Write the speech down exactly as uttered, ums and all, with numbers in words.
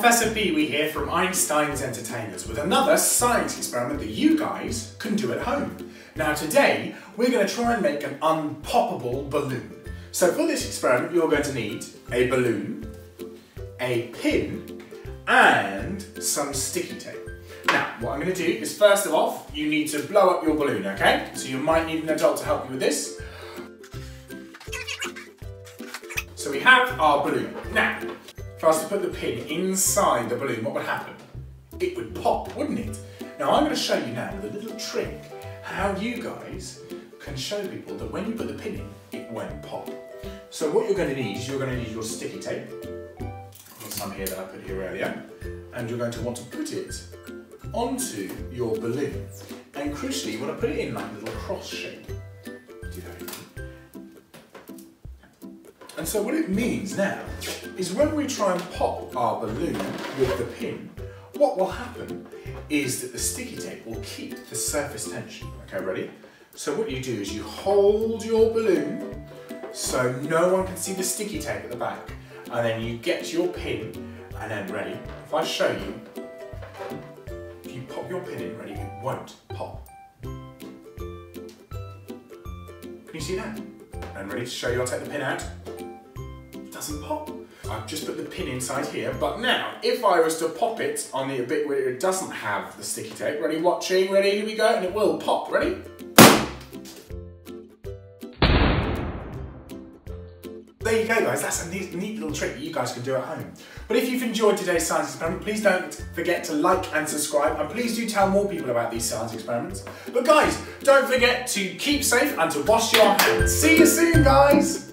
Professor Pee-Wee here from Einstein's Entertainers with another science experiment that you guys can do at home. Now today we're going to try and make an unpoppable balloon. So for this experiment you're going to need a balloon, a pin and some sticky tape. Now what I'm going to do is first of all you need to blow up your balloon, okay? So you might need an adult to help you with this. So we have our balloon. Now, if I was to put the pin inside the balloon, what would happen? It would pop, wouldn't it? Now I'm going to show you now with a little trick how you guys can show people that when you put the pin in, it won't pop. So what you're going to need is you're going to need your sticky tape, there's some here that I put here earlier, and you're going to want to put it onto your balloon. And crucially, you want to put it in like a little cross shape. Do that. And so what it means now is when we try and pop our balloon with the pin, what will happen is that the sticky tape will keep the surface tension. Okay, ready? So what you do is you hold your balloon so no one can see the sticky tape at the back, and then you get your pin, and then ready, if I show you, if you pop your pin in, ready, it won't pop. Can you see that? And ready to show you, I'll take the pin out. Doesn't pop. I've just put the pin inside here, but now if I was to pop it on the bit where it doesn't have the sticky tape, ready, watching, ready, here we go, and it will pop, ready? There you go guys, that's a neat, neat little trick that you guys can do at home. But if you've enjoyed today's science experiment, please don't forget to like and subscribe, and please do tell more people about these science experiments. But guys, don't forget to keep safe and to wash your hands. See you soon guys!